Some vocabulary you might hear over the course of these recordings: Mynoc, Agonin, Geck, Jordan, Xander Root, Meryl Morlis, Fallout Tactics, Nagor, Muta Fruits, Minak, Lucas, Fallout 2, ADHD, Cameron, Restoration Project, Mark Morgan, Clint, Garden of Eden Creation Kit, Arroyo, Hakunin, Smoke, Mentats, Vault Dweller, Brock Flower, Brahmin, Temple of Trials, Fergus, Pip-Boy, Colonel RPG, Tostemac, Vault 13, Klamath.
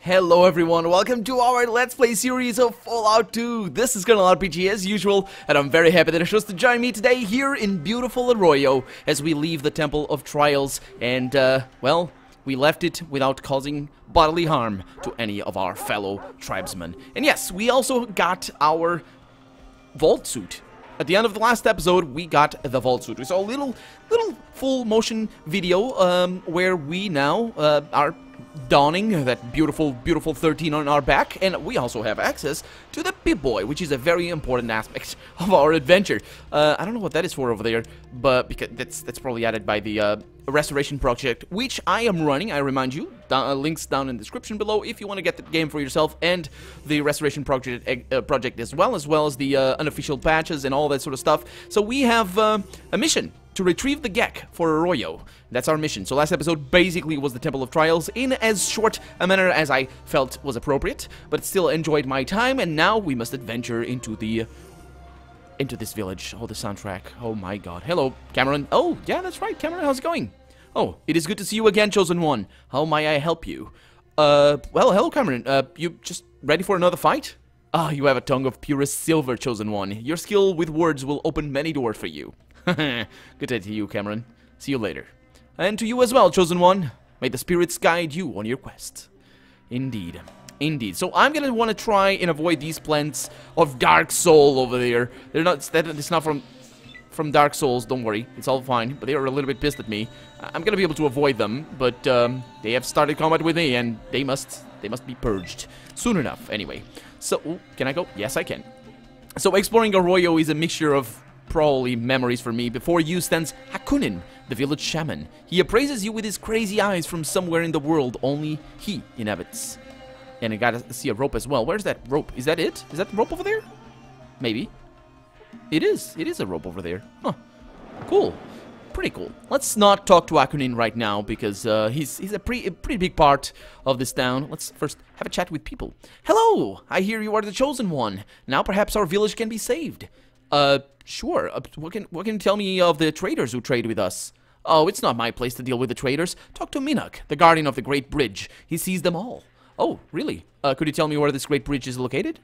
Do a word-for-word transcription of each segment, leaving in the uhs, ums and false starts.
Hello everyone, welcome to our Let's Play series of Fallout two. This is Colonel R P G as usual, and I'm very happy that you're to join me today here in beautiful Arroyo as we leave the Temple of Trials and, uh, well, we left it without causing bodily harm to any of our fellow tribesmen. And yes, we also got our vault suit. At the end of the last episode, we got the vault suit. We saw a little, little full motion video um, where we now uh, are donning that beautiful, beautiful thirteen on our back, and we also have access to the Pip-Boy, which is a very important aspect of our adventure. Uh, I don't know what that is for over there, but because that's that's probably added by the uh, Restoration Project, which I am running. I remind you, down, uh, links down in the description below if you want to get the game for yourself, and the Restoration Project uh, project as well, as well as the uh, unofficial patches and all that sort of stuff. So we have uh, a mission to retrieve the Geck for Arroyo. That's our mission. So last episode basically was the Temple of Trials in as short a manner as I felt was appropriate, but still enjoyed my time, and now we must adventure into the... into this village. Oh, the soundtrack. Oh my god. Hello, Cameron. Oh, yeah, that's right, Cameron. How's it going? Oh, it is good to see you again, Chosen One. How may I help you? Uh, well, hello, Cameron. Uh, you just ready for another fight? Ah, oh, you have a tongue of purest silver, Chosen One. Your skill with words will open many doors for you. Good day to you, Cameron. See you later. And to you as well, Chosen One. May the spirits guide you on your quest. Indeed. Indeed. So I'm gonna want to try and avoid these plants of Dark Soul over there. They're not... It's not from... from Dark Souls, don't worry. It's all fine. But they are a little bit pissed at me. I'm gonna be able to avoid them. But, um... they have started combat with me, and they must... they must be purged. Soon enough, anyway. So... Ooh, can I go? Yes, I can. So exploring Arroyo is a mixture of... probably memories for me. Before you stands Hakunin, the village shaman. He appraises you with his crazy eyes from somewhere in the world only he inhabits. And I gotta see a rope as well. Where's that rope? Is that it? Is that the rope over there? Maybe. It is. It is a rope over there. Huh. Cool. Pretty cool. Let's not talk to Hakunin right now because uh, he's he's a, pre a pretty big part of this town. Let's first have a chat with people. Hello! I hear you are the Chosen One. Now perhaps our village can be saved. Uh, sure. Uh, what can what can you tell me of the traders who trade with us? Oh, it's not my place to deal with the traders. Talk to Minak, the guardian of the Great Bridge. He sees them all. Oh, really? Uh, could you tell me where this Great Bridge is located?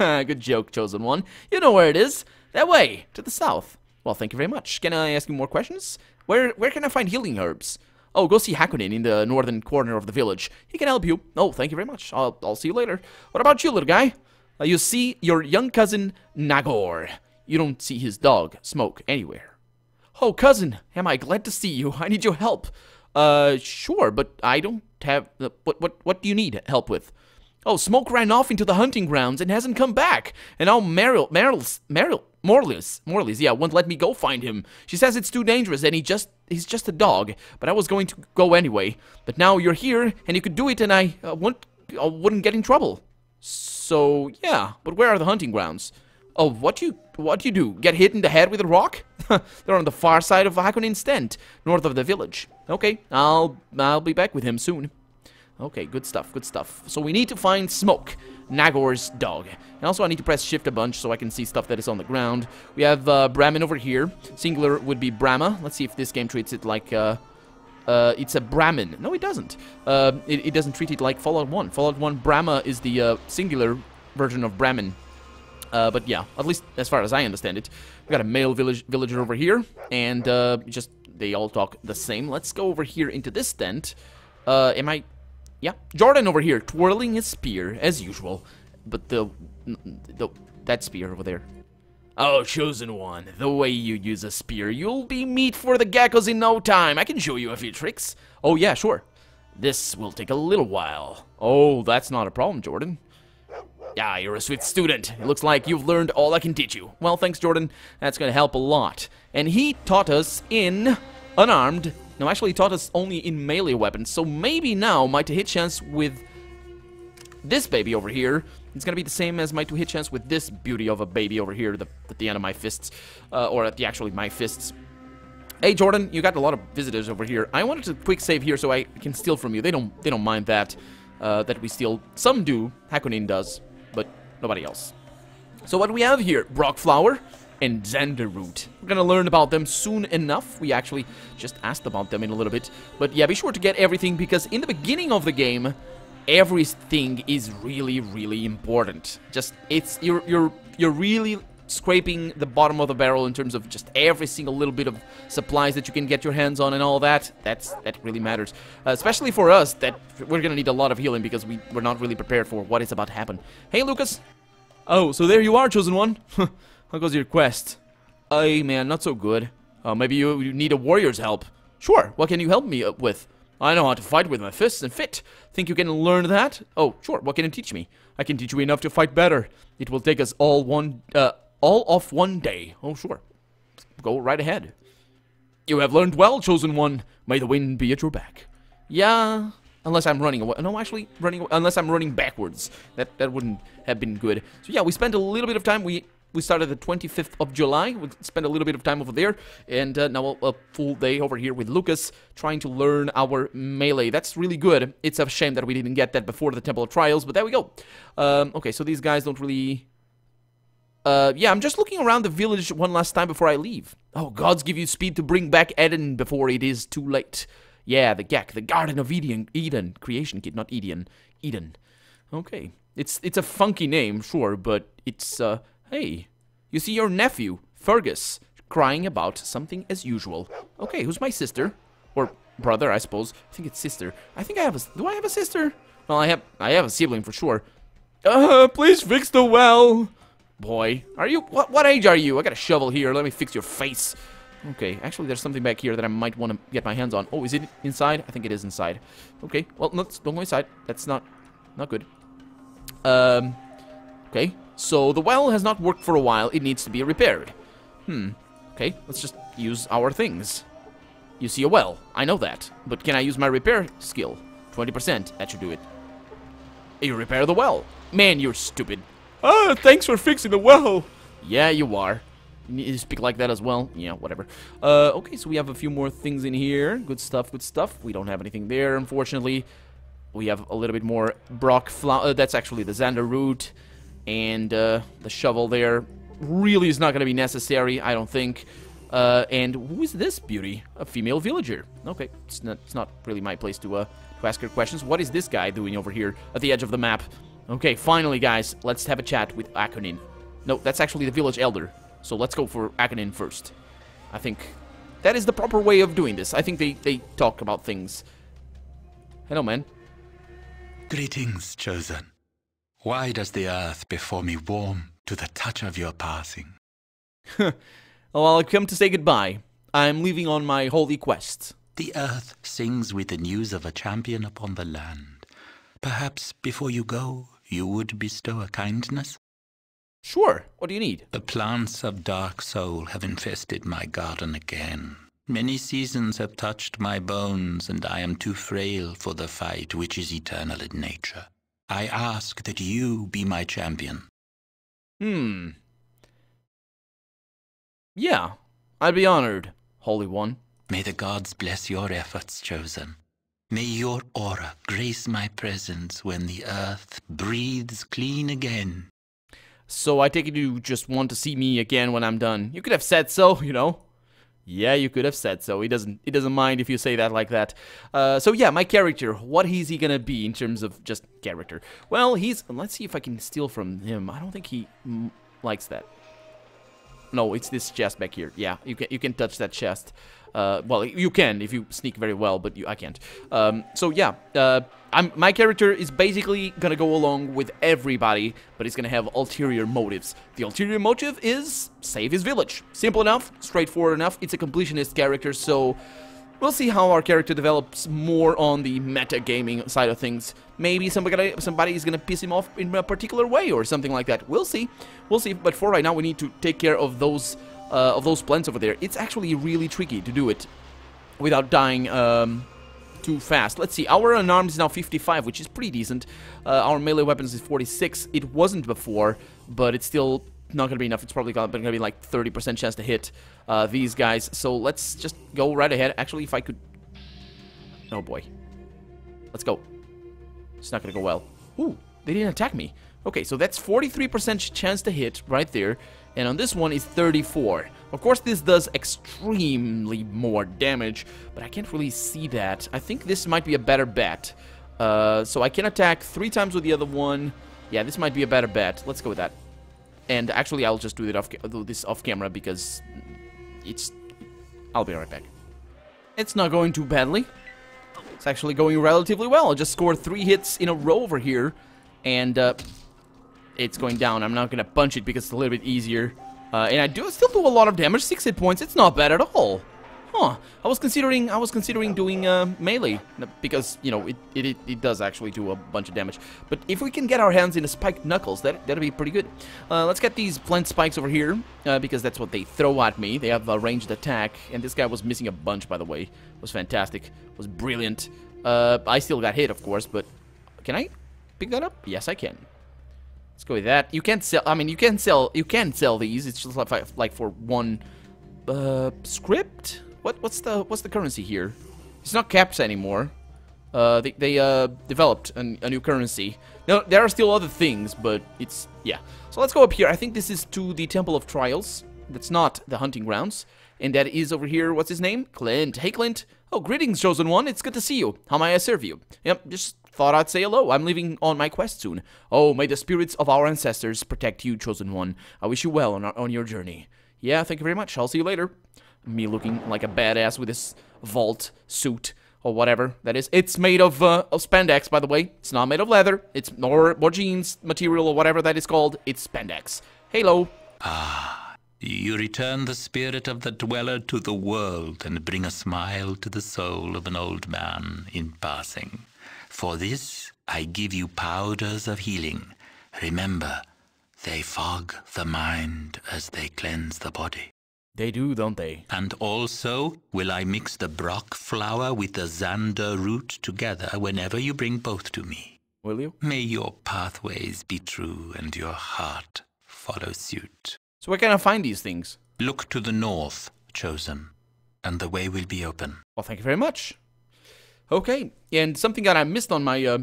Good joke, Chosen One. You know where it is. That way, to the south. Well, thank you very much. Can I ask you more questions? Where where can I find healing herbs? Oh, go see Hakunin in the northern corner of the village. He can help you. Oh, thank you very much. I'll, I'll see you later. What about you, little guy? Uh, you see your young cousin, Nagor. You don't see his dog, Smoke, anywhere. Oh, cousin, am I glad to see you. I need your help. Uh, sure, but I don't have... Uh, what, what, what do you need help with? Oh, Smoke ran off into the hunting grounds and hasn't come back. And now Meryl... Meryl... Meryl... Morlis... Morlis, yeah, won't let me go find him. She says it's too dangerous and he just... he's just a dog. But I was going to go anyway. But now you're here and you could do it and I uh, won't... I wouldn't get in trouble. So, yeah. But where are the hunting grounds? Oh, what do you, what do you do? Get hit in the head with a rock? They're on the far side of Hakunin's tent, north of the village. Okay, I'll, I'll be back with him soon. Okay, good stuff, good stuff. So we need to find Smoke, Nagor's dog. And also I need to press shift a bunch so I can see stuff that is on the ground. We have uh, Brahmin over here. Singular would be Brahma. Let's see if this game treats it like... Uh, uh, it's a Brahmin. No, it doesn't. Uh, it, it doesn't treat it like Fallout one. Fallout one, Brahma is the uh, singular version of Brahmin. Uh, but yeah, at least as far as I understand it. We got a male village villager over here, and uh, just they all talk the same. Let's go over here into this tent. Uh, am I? Yeah, Jordan over here twirling his spear as usual, but the, the that spear over there. Oh, Chosen One, the way you use a spear, you'll be meat for the geckos in no time. I can show you a few tricks. Oh yeah, sure. This will take a little while. Oh, that's not a problem, Jordan. Yeah, you're a sweet student. It looks like you've learned all I can teach you. Well, thanks, Jordan. That's going to help a lot. And he taught us in unarmed. No, actually, he taught us only in melee weapons. So maybe now my to-hit chance with this baby over here is going to be the same as my to-hit chance with this beauty of a baby over here the, at the end of my fists. Uh, or at the actually my fists. Hey, Jordan, you got a lot of visitors over here. I wanted to quick save here so I can steal from you. They don't, they don't mind that, uh, that we steal. Some do. Hakunin does. But nobody else. So what do we have here? Brock Flower and Xander Root. We're gonna learn about them soon enough. We actually just asked about them in a little bit. But yeah, be sure to get everything because in the beginning of the game, everything is really, really important. Just it's you're you're you're really scraping the bottom of the barrel in terms of just every single little bit of supplies that you can get your hands on and all that. That's that really matters, uh, especially for us that we're gonna need a lot of healing because we we're not really prepared for what is about to happen. Hey, Lucas. Oh, so there you are, chosen one. How goes your quest? Ay, man, not so good. Uh, maybe you, you need a warrior's help. Sure. What can you help me with? I know how to fight with my fists and fit. Think you can learn that? Oh, sure. What can you teach me? I can teach you enough to fight better. It will take us all one, uh, all off one day. Oh, sure. Go right ahead. You have learned well, chosen one. May the wind be at your back. Yeah. Unless I'm running away. No, actually, running away. Unless I'm running backwards. That that wouldn't have been good. So yeah, we spent a little bit of time. We we started the twenty-fifth of July. We spent a little bit of time over there, and uh, now a, a full day over here with Lucas trying to learn our melee. That's really good. It's a shame that we didn't get that before the Temple of Trials, but there we go. Um, okay, so these guys don't really. Uh, yeah, I'm just looking around the village one last time before I leave. Oh, gods give you speed to bring back Eden before it is too late. Yeah, the Geck, the Garden of Eden, Eden Creation Kit, not Eden, Eden. Okay, it's it's a funky name, sure, but it's uh, hey, you see your nephew Fergus crying about something as usual. Okay, who's my sister or brother? I suppose I think it's sister. I think I have a do I have a sister? Well, I have I have a sibling for sure. Uh, please fix the well, boy. Are you what? What age are you? I got a shovel here. Let me fix your face. Okay, actually there's something back here that I might want to get my hands on. Oh, is it inside? I think it is inside. Okay, well, let's don't go inside. That's not not good. Um, okay, so the well has not worked for a while. It needs to be repaired. Hmm, okay, let's just use our things. You see a well. I know that. But can I use my repair skill? twenty percent, that should do it. You repair the well. Man, you're stupid. Ah, thanks for fixing the well. Yeah, you are. You speak like that as well. Yeah, whatever. Uh, okay, so we have a few more things in here. Good stuff, good stuff. We don't have anything there, unfortunately. We have a little bit more Brock Flower. Uh, that's actually the Xander Root. And uh, the shovel there really is not going to be necessary, I don't think. Uh, and who is this beauty? A female villager. Okay, it's not, it's not really my place to, uh, to ask her questions. What is this guy doing over here at the edge of the map? Okay, finally, guys, let's have a chat with Hakunin. No, that's actually the village elder. So let's go for Agonin first. I think that is the proper way of doing this. I think they, they talk about things. Hello, man. Greetings, chosen. Why does the earth before me warm to the touch of your passing? Well, I've come to say goodbye. I'm leaving on my holy quest. The earth sings with the news of a champion upon the land. Perhaps before you go, you would bestow a kindness? Sure. What do you need? The plants of dark soul have infested my garden again. Many seasons have touched my bones, and I am too frail for the fight which is eternal in nature. I ask that you be my champion. Hmm. Yeah, I'd be honored, Holy One. May the gods bless your efforts, chosen. May your aura grace my presence when the earth breathes clean again. So I take it you just want to see me again when I'm done. You could have said so, you know. Yeah, you could have said so. He doesn't he doesn't mind if you say that like that. Uh, so yeah, my character. What is he gonna be in terms of just character? Well, he's... Let's see if I can steal from him. I don't think he m likes that. No, it's this chest back here. Yeah, you can you can touch that chest. Uh, well, you can if you sneak very well, but you, I can't. Um, so yeah, uh, I'm, my character is basically gonna go along with everybody, but he's gonna have ulterior motives. The ulterior motive is save his village. Simple enough, straightforward enough. It's a completionist character, so we'll see how our character develops more on the metagaming side of things. Maybe somebody somebody is gonna piss him off in a particular way or something like that. We'll see, we'll see. But for right now, we need to take care of those. Uh, of those plants over there. It's actually really tricky to do it without dying um, too fast. Let's see, our unarmed is now fifty-five, which is pretty decent. Uh, our melee weapons is forty-six. It wasn't before, but it's still not going to be enough. It's probably going to be like thirty percent chance to hit uh, these guys. So let's just go right ahead. Actually, if I could... Oh boy. Let's go. It's not going to go well. Ooh, they didn't attack me. Okay, so that's forty-three percent chance to hit right there. And on this one is thirty-four. Of course, this does extremely more damage, but I can't really see that. I think this might be a better bet. Uh, so I can attack three times with the other one. Yeah, this might be a better bet. Let's go with that. And actually, I'll just do, it off, do this off camera because it's... I'll be right back. It's not going too badly. It's actually going relatively well. I just scored three hits in a row over here. And uh, it's going down. I'm not going to punch it because it's a little bit easier. Uh, and I do still do a lot of damage. Six hit points. It's not bad at all. Huh. I was considering I was considering doing uh, melee because, you know, it, it it does actually do a bunch of damage. But if we can get our hands in a spiked knuckles, that that'd be pretty good. Uh, let's get these plant spikes over here uh, because that's what they throw at me. They have a ranged attack, and this guy was missing a bunch, by the way. It was fantastic. It was brilliant. Uh, I still got hit, of course, but can I pick that up? Yes, I can. Let's go with that. You can't sell. I mean, you can sell. You can sell these. It's just like like for one uh, script. What, what's the what's the currency here? It's not caps anymore. Uh, they they uh, developed an, a new currency. Now, there are still other things, but it's... Yeah. So let's go up here. I think this is to the Temple of Trials. That's not the hunting grounds. And that is over here. What's his name? Clint. Hey, Clint. Oh, greetings, Chosen One. It's good to see you. How may I serve you? Yep, just thought I'd say hello. I'm leaving on my quest soon. Oh, may the spirits of our ancestors protect you, Chosen One. I wish you well on, our, on your journey. Yeah, thank you very much. I'll see you later. Me looking like a badass with this vault suit or whatever that is. It's made of uh, of spandex, by the way. It's not made of leather. It's or, or jeans material or whatever that is called. It's spandex. Halo. Ah, you return the spirit of the dweller to the world and bring a smile to the soul of an old man in passing. For this, I give you powders of healing. Remember, they fog the mind as they cleanse the body. They do, don't they? And also, will I mix the Brock Flower with the Xander Root together whenever you bring both to me? Will you? May your pathways be true and your heart follow suit. So where can I find these things? Look to the north, Chosen, and the way will be open. Well, thank you very much. Okay, and something that I missed on my... Uh,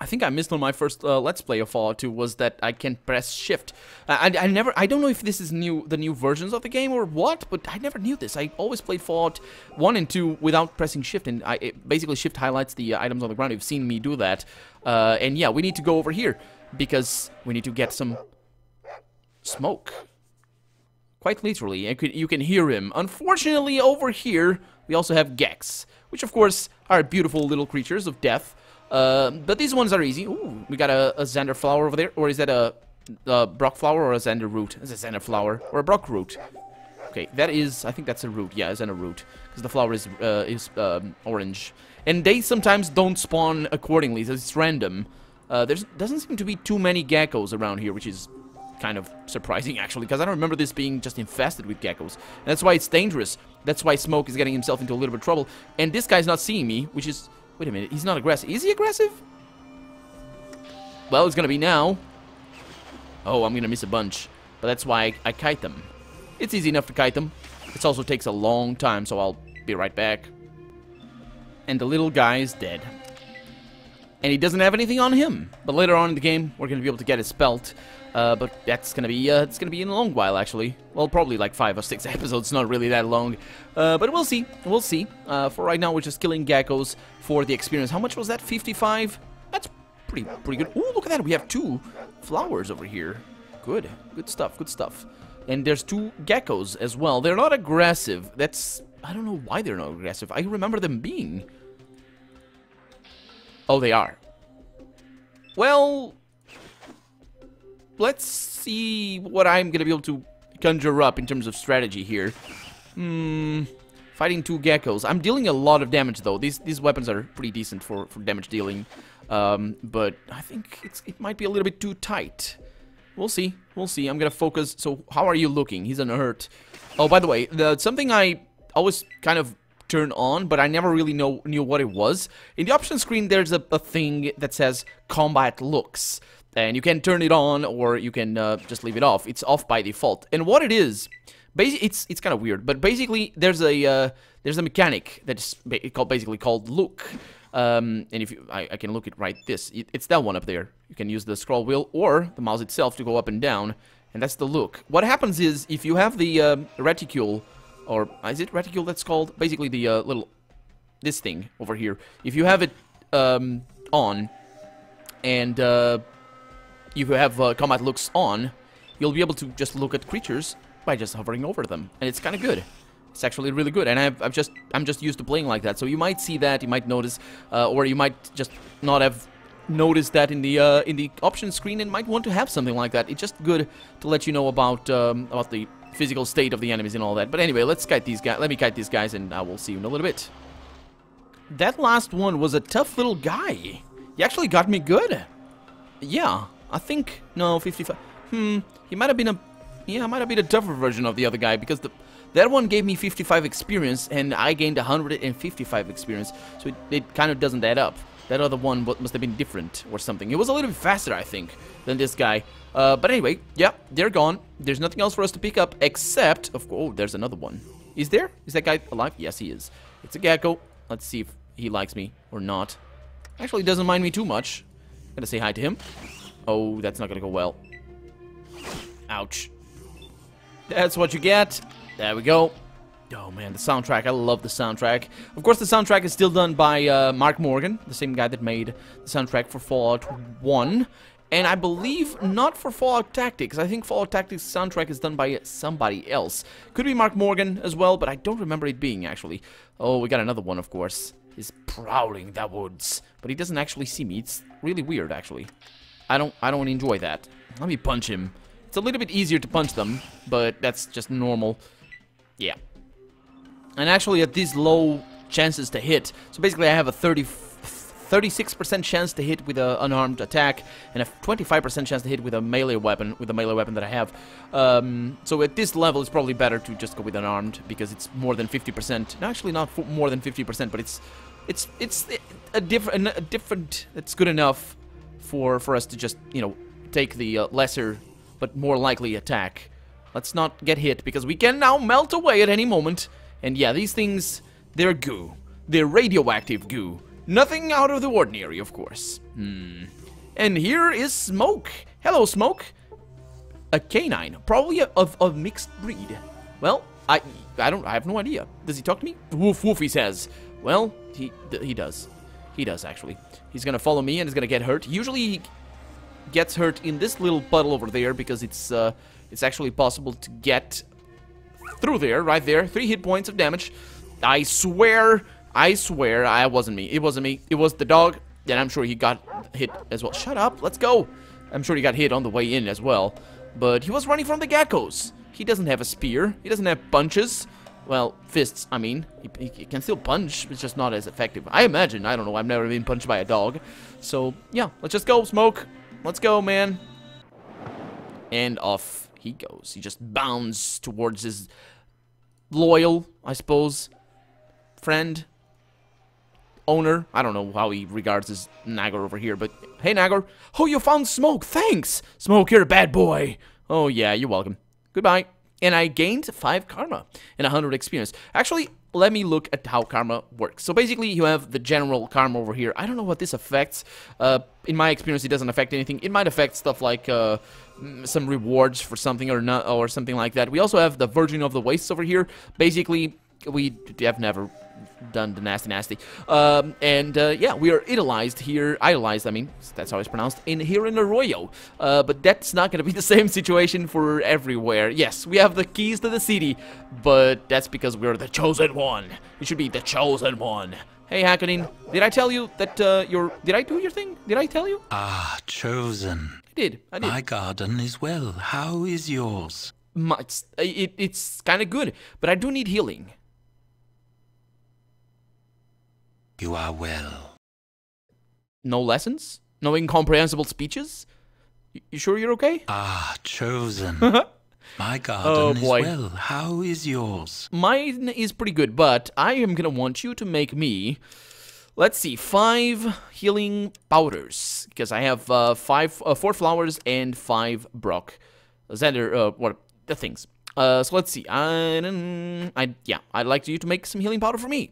I think I missed on my first uh, Let's Play of Fallout two was that I can press Shift. I, I, I never, I don't know if this is new, the new versions of the game or what, but I never knew this. I always played Fallout one and two without pressing Shift, and I, it basically Shift highlights the uh, items on the ground. You've seen me do that. Uh, and yeah, we need to go over here, because we need to get some smoke. Quite literally, and you can hear him. Unfortunately, over here, we also have Gecks, which of course are beautiful little creatures of death. Uh, but these ones are easy. Ooh, we got a, a Xander flower over there, or is that a, a Brock flower or a Xander root? It's a Xander flower or a Brock root. Okay, that is, I think that's a root. Yeah, a Xander root, because the flower is uh, is um, orange, and they sometimes don't spawn accordingly, so it's random. Uh, there doesn't seem to be too many geckos around here, which is kind of surprising actually, because I don't remember this being just infested with geckos. And that's why it's dangerous. That's why Smoke is getting himself into a little bit of trouble, and this guy's not seeing me, which is... Wait a minute, he's not aggressive. Is he aggressive? Well, it's gonna be now. Oh, I'm gonna miss a bunch. But that's why I, I kite them. It's easy enough to kite them. It also takes a long time, so I'll be right back. And the little guy is dead. And he doesn't have anything on him. But later on in the game, we're gonna be able to get his belt. Uh, but that's gonna be, uh, it's gonna be in a long while, actually. Well, probably like five or six episodes, not really that long. Uh, but we'll see, we'll see. Uh, for right now, we're just killing geckos for the experience. How much was that? fifty-five? That's pretty, pretty good. Ooh, look at that, we have two flowers over here. Good, good stuff, good stuff. And there's two geckos as well. They're not aggressive. That's, I don't know why they're not aggressive. I remember them being. Oh, they are. Well... Let's see what I'm going to be able to conjure up in terms of strategy here. Hmm, fighting two geckos. I'm dealing a lot of damage, though. These these weapons are pretty decent for, for damage dealing. Um, but I think it's, it might be a little bit too tight. We'll see. We'll see. I'm going to focus. So, how are you looking? He's unhurt. Oh, by the way, the, something I always kind of turn on, but I never really know, knew what it was. In the options screen, there's a, a thing that says Combat Looks. And you can turn it on, or you can uh, just leave it off. It's off by default. And what it is, basically, it's it's kind of weird, but basically there's a uh, there's a mechanic that's called basically called look. Um, and if you, I, I can look at right this, it, it's that one up there. You can use the scroll wheel or the mouse itself to go up and down, and that's the look. What happens is if you have the um, reticule, or is it reticule that's called? Basically the uh, little this thing over here. If you have it um, on, and uh, if you have uh, Klamath looks on, you'll be able to just look at creatures by just hovering over them, and it's kind of good. It's actually really good, and I've, I've just I'm just used to playing like that. So you might see that, you might notice, uh, or you might just not have noticed that in the uh, in the options screen, and might want to have something like that. It's just good to let you know about um, about the physical state of the enemies and all that. But anyway, let's kite these guys. Let me kite these guys, and I will see you in a little bit. That last one was a tough little guy. He actually got me good. Yeah, I think no fifty-five. Hmm, he might have been a yeah, might have been a tougher version of the other guy because the. That one gave me fifty-five experience, and I gained one hundred fifty-five experience, so it, it kind of doesn't add up. That other one must have been different or something. It was a little bit faster, I think, than this guy. Uh, but anyway, yeah, they're gone. There's nothing else for us to pick up except... Of, oh, there's another one. Is there? Is that guy alive? Yes, he is. It's a gecko. Let's see if he likes me or not. Actually, he doesn't mind me too much. Gotta say hi to him. Oh, that's not gonna go well. Ouch. That's what you get. There we go. Oh man, the soundtrack. I love the soundtrack. Of course, the soundtrack is still done by uh, Mark Morgan, the same guy that made the soundtrack for Fallout one. And I believe not for Fallout Tactics. I think Fallout Tactics soundtrack is done by somebody else. Could be Mark Morgan as well, but I don't remember it being actually. Oh, we got another one, of course. He's prowling the woods. But he doesn't actually see me. It's really weird, actually. I don't, I don't enjoy that. Let me punch him. It's a little bit easier to punch them, but that's just normal. Yeah, and actually at these low chances to hit, so basically I have a thirty-six percent chance to hit with an unarmed attack, and a twenty-five percent chance to hit with a melee weapon, with a melee weapon that I have. Um, so at this level, it's probably better to just go with unarmed, because it's more than fifty percent, no, actually not more than fifty percent, but it's, it's, it's a different, a different, it's good enough for, for us to just, you know, take the uh, lesser, but more likely attack. Let's not get hit, because we can now melt away at any moment. And yeah, these things, they're goo. They're radioactive goo. Nothing out of the ordinary, of course. Hmm. And here is Smoke. Hello, Smoke. A canine, probably a, of a mixed breed. Well, I I don't, I have no idea. Does he talk to me? Woof, woof, he says. Well, he, he does. He does, actually. He's gonna follow me and he's gonna get hurt. Usually he gets hurt in this little puddle over there, because it's... Uh, It's actually possible to get through there, right there. Three hit points of damage. I swear, I swear, I wasn't me. It wasn't me. It was the dog, and I'm sure he got hit as well. Shut up, let's go. I'm sure he got hit on the way in as well. But he was running from the geckos. He doesn't have a spear. He doesn't have punches. Well, fists, I mean. He, he can still punch, it's just not as effective. I imagine. I don't know. I've never been punched by a dog. So, yeah, let's just go, Smoke. Let's go, man. And off he goes. He just bounds towards his loyal, I suppose, friend, owner. I don't know how he regards his Nagor over here, but hey, Nagor. Oh, you found Smoke. Thanks. Smoke, you're a bad boy. Oh, yeah, you're welcome. Goodbye. And I gained five karma and one hundred experience. Actually, let me look at how karma works. So basically, you have the general karma over here. I don't know what this affects. Uh, in my experience, it doesn't affect anything. It might affect stuff like... Uh, some rewards for something or not, or something like that. We also have the Virgin of the Wastes over here. Basically, we have never done the nasty nasty. Um, and uh, yeah, we are idolized here. Idolized, I mean, that's how it's pronounced. In here in Arroyo, uh, but that's not going to be the same situation for everywhere. Yes, we have the keys to the city, but that's because we're the chosen one. It should be the chosen one. Hey, Hakunin, did I tell you that uh, your? Did I do your thing? Did I tell you? Ah, chosen. I did. I did. My garden is well. How is yours? My, it's it, it's kind of good, but I do need healing. You are well. No lessons? No incomprehensible speeches? You, you sure you're okay? Ah, chosen. My garden oh, boy. is well. How is yours? Mine is pretty good, but I am gonna want you to make me... Let's see, five healing powders, because I have uh, five, uh, four flowers and five Brock, Xander, uh, what the things. Uh, so let's see. I, I yeah, I'd like you to make some healing powder for me.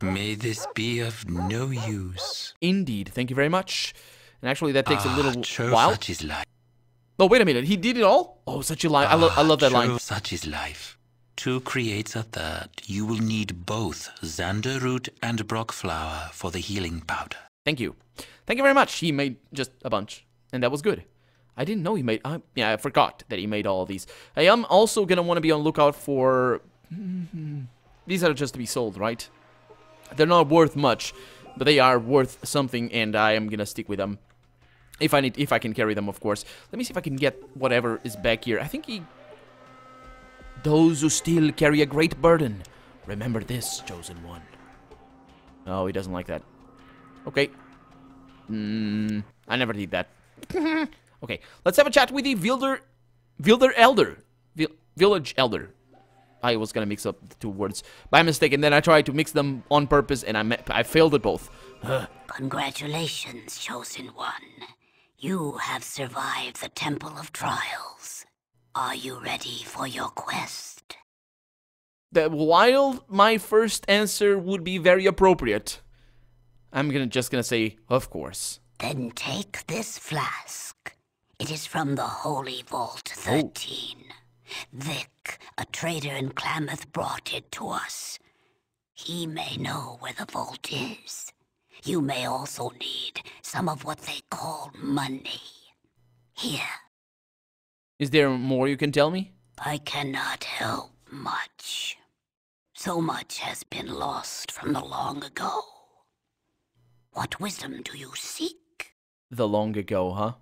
May this be of no use. Indeed, thank you very much. And actually, that takes ah, a little true, while. Such is life. Oh wait a minute, he did it all? Oh, such a line! Ah, I, lo I love that true, line. Such is life. Two creates a third. You will need both Xander Root and Brock Flower for the healing powder. Thank you. Thank you very much. He made just a bunch, and that was good. I didn't know he made... I, yeah, I forgot that he made all of these. I am also going to want to be on lookout for... These are just to be sold, right? They're not worth much, but they are worth something, and I am going to stick with them. If I need, if I can carry them, of course. Let me see if I can get whatever is back here. I think he... Those who still carry a great burden. Remember this, chosen one. Oh, he doesn't like that. Okay. Mm, I never did that. Okay, let's have a chat with the Vilder... Vilder Elder. Vil, village Elder. I was gonna mix up the two words by mistake, and then I tried to mix them on purpose, and I, I failed at both. Ugh. Congratulations, chosen one. You have survived the Temple of Trials. Are you ready for your quest? That while my first answer would be very appropriate, I'm gonna just gonna say, of course. Then take this flask. It is from the Holy Vault thirteen. Oh. Vic, a trader in Klamath, brought it to us. He may know where the vault is. You may also need some of what they call money. Here. Is there more you can tell me? I cannot help much. So much has been lost from the long ago. What wisdom do you seek? The long ago, huh?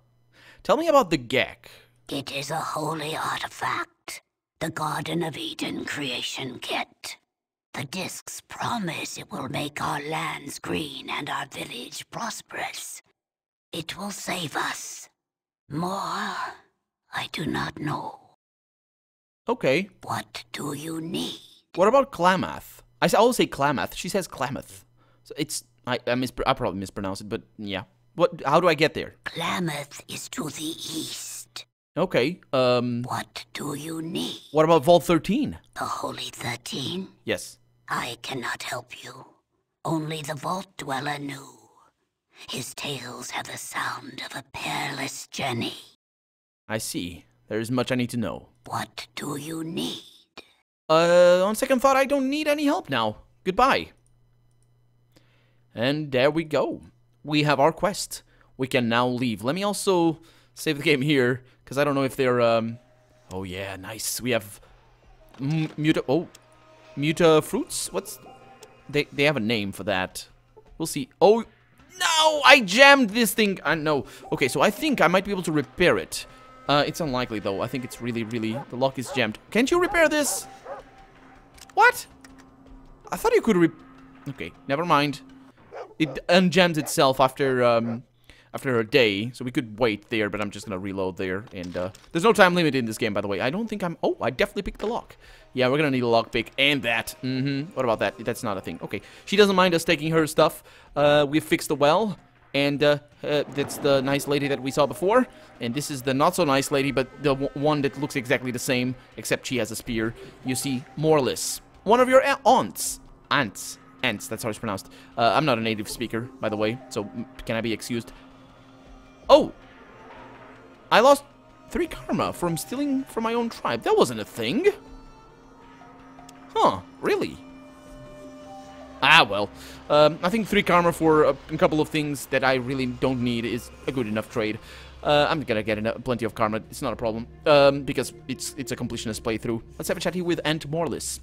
Tell me about the Geck. It is a holy artifact, the Garden of Eden Creation Kit. The discs promise it will make our lands green and our village prosperous. It will save us. More, I do not know. Okay. What do you need? What about Klamath? I always say Klamath. She says Klamath. So it's I I, mis I probably mispronounce it, but yeah. What? How do I get there? Klamath is to the east. Okay, um... What do you need? What about Vault thirteen? The Holy thirteen? Yes. I cannot help you. Only the Vault Dweller knew. His tales have the sound of a perilous journey. I see. There is much I need to know. What do you need? Uh, on second thought, I don't need any help now. Goodbye. And there we go. We have our quest. We can now leave. Let me also save the game here. Because I don't know if they're, um... Oh, yeah, nice. We have... M Muta... Oh. Muta Fruits? What's... They, they have a name for that. We'll see. Oh, no! I jammed this thing! I know. Okay, so I think I might be able to repair it. Uh, it's unlikely, though. I think it's really, really... The lock is jammed. Can't you repair this? What? I thought you could re... Okay, never mind. It unjams itself after, um... after a day, so we could wait there, but I'm just gonna reload there, and, uh, there's no time limit in this game, by the way. I don't think I'm... Oh, I definitely picked the lock. Yeah, we're gonna need a lockpick, and that. Mm-hmm. What about that? That's not a thing. Okay. She doesn't mind us taking her stuff. Uh, we fixed the well, and, uh, uh, that's the nice lady that we saw before, and this is the not-so-nice lady, but the w one that looks exactly the same, except she has a spear. You see, Morlis. One of your aunts. Aunts. Aunts, that's how it's pronounced. Uh, I'm not a native speaker, by the way, so can I be excused? Oh! I lost three karma from stealing from my own tribe. That wasn't a thing. Huh, really? Ah, well. Um, I think three karma for a couple of things that I really don't need is a good enough trade. Uh, I'm gonna get enough, plenty of karma. It's not a problem. Um, because it's it's a completionist playthrough. Let's have a chat here with Aunt Morlis.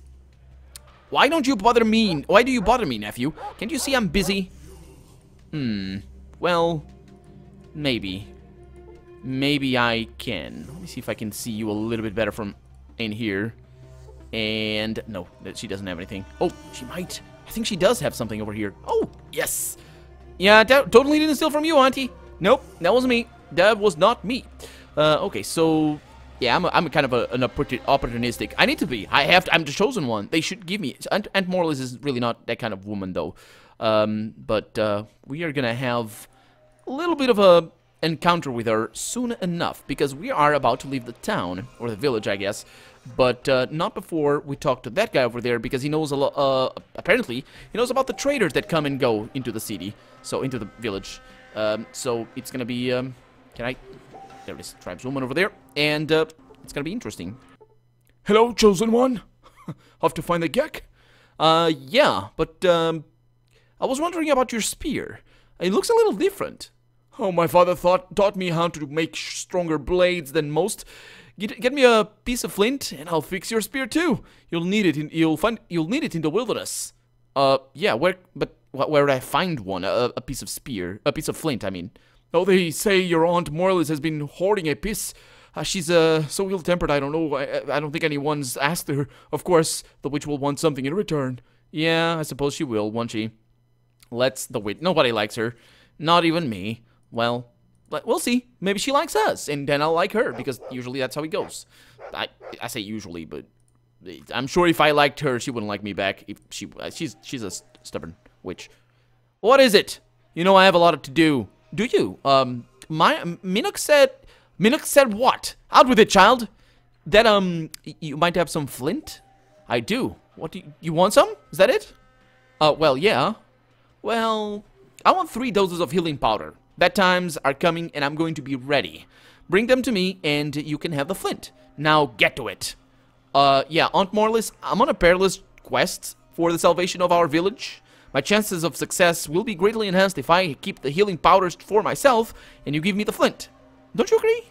Why don't you bother me? Why do you bother me, nephew? Can't you see I'm busy? Hmm. Well... Maybe. Maybe I can. Let me see if I can see you a little bit better from in here. And no, she doesn't have anything. Oh, she might. I think she does have something over here. Oh, yes. Yeah, that totally didn't steal from you, auntie. Nope, that wasn't me. That was not me. Uh, okay, so... Yeah, I'm, a, I'm a kind of a, an opportunistic. I need to be. I have to, I'm the chosen one. They should give me... Aunt, Aunt Morlis is really not that kind of woman, though. Um, but uh, we are going to have... a little bit of a encounter with her soon enough, because we are about to leave the town, or the village, I guess, but uh, not before we talk to that guy over there, because he knows a lot, uh, apparently, he knows about the traders that come and go into the city, so into the village, um, so it's gonna be, um, can I, there is a tribeswoman over there, and uh, it's gonna be interesting. Hello, chosen one, have to find the Geck? Uh, yeah, but um, I was wondering about your spear. It looks a little different. Oh, my father thought, taught me how to make stronger blades than most. Get, get me a piece of flint, and I'll fix your spear too. You'll need it. In, you'll find. You'll need it in the wilderness. Uh, yeah. Where? But where would I find one? A, a piece of spear. A piece of flint. I mean. Oh, they say your aunt Morlis has been hoarding a piece. Uh, she's uh so ill-tempered. I don't know. I, I don't think anyone's asked her. Of course, the witch will want something in return. Yeah, I suppose she will, won't she? Let's the witch. Nobody likes her. Not even me. Well, we'll see. Maybe she likes us, and then I'll like her, because usually that's how it goes. I I say usually, but I'm sure if I liked her, she wouldn't like me back. If she she's she's a stubborn witch. What is it? You know I have a lot to do. Do you? Um, my Mynoc said. Minak said what? Out with it, child. That um, you might have some flint. I do. What do you, you want? Some? Is that it? Uh, well, yeah. Well, I want three doses of healing powder. Bad times are coming, and I'm going to be ready. Bring them to me, and you can have the flint. Now get to it. Uh, yeah, Aunt Morlis, I'm on a perilous quest for the salvation of our village. My chances of success will be greatly enhanced if I keep the healing powders for myself, and you give me the flint. Don't you agree?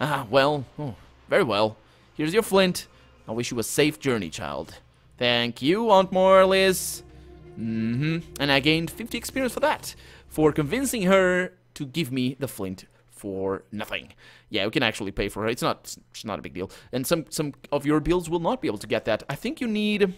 Ah, well, oh, very well. Here's your flint. I wish you a safe journey, child. Thank you, Aunt Morlis. Mm-hmm. And I gained fifty experience for that, for convincing her to give me the flint for nothing. Yeah, we can actually pay for her. It's not, it's not a big deal. And some, some of your builds will not be able to get that. I think you need...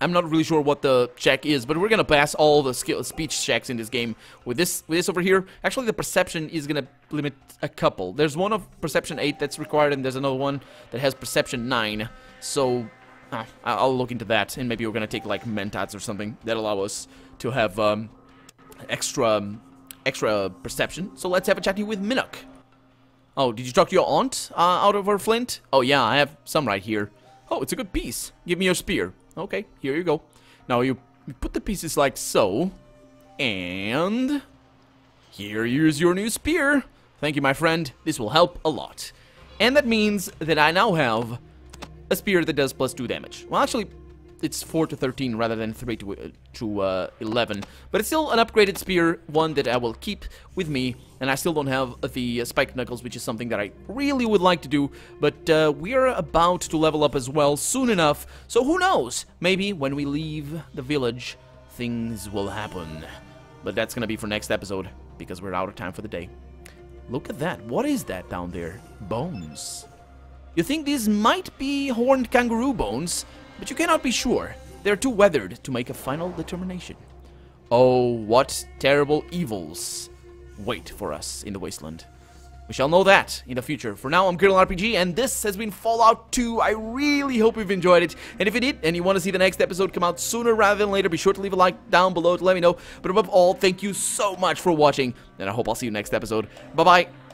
I'm not really sure what the check is, but we're gonna pass all the skill speech checks in this game with this with this over here. Actually, the perception is gonna limit a couple. There's one of perception eight that's required, and there's another one that has perception nine. So uh, I'll look into that, and maybe we're gonna take like mentats or something that allow us to have um, extra um, extra perception. So let's have a chat with Mynoc. Oh, did you talk to your aunt uh, out of her flint? Oh yeah, I have some right here. Oh, it's a good piece. Give me your spear. Okay, here you go. Now you put the pieces like so, and here is your new spear. Thank you, my friend. This will help a lot. And that means that I now have a spear that does plus two damage. Well, actually, it's four to thirteen rather than three to eleven. But it's still an upgraded spear, one that I will keep with me. And I still don't have the uh, spiked knuckles, which is something that I really would like to do. But uh, we are about to level up as well soon enough. So who knows? Maybe when we leave the village, things will happen. But that's going to be for next episode, because we're out of time for the day. Look at that. What is that down there? Bones. You think these might be horned kangaroo bones? But you cannot be sure. They're too weathered to make a final determination. Oh, what terrible evils wait for us in the wasteland. We shall know that in the future. For now, I'm Colonel R P G, and this has been Fallout two. I really hope you've enjoyed it. And if you did, and you want to see the next episode come out sooner rather than later, be sure to leave a like down below to let me know. But above all, thank you so much for watching, and I hope I'll see you next episode. Bye-bye.